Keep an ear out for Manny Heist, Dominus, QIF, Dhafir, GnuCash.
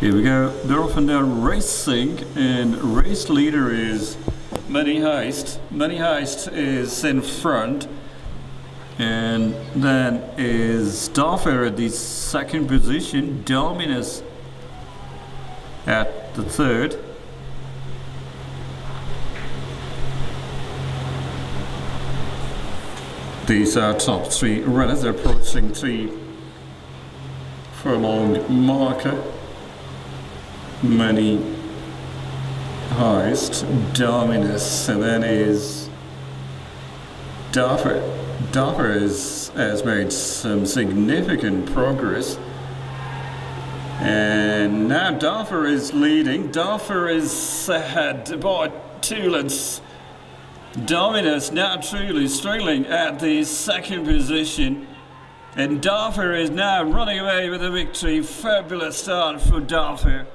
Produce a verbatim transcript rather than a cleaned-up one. Here we go. They're off and they're racing, and race leader is Manny Heist. Manny Heist is in front, and then is Dhafir at the second position, Dominus at the third. These are top three runners approaching three furlong marker. Manny Heist, Dominus, and then is Dhafir. Dhafir is, has made some significant progress, and now Dhafir is leading. Dhafir is ahead by two lengths. Dominus now truly struggling at the second position, and Dhafir is now running away with the victory. Fabulous start for Dhafir.